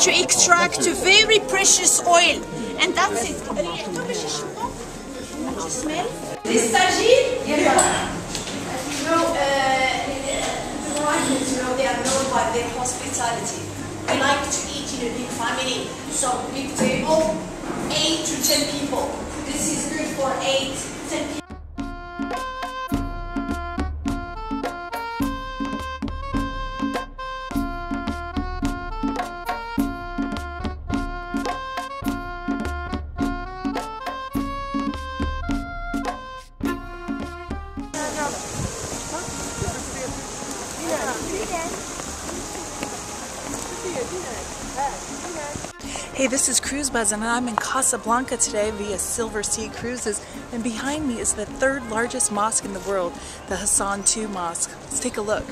to extract very precious oil. And that's it. This tajine, the Moroccans, they are known by their hospitality. We like to eat in a big family. So big table, 8 to 10 people. This is good for 8, 10 people. Hey, this is Cruise Buzz and I'm in Casablanca today via Silversea Cruises, and behind me is the third largest mosque in the world, the Hassan II Mosque. Let's take a look.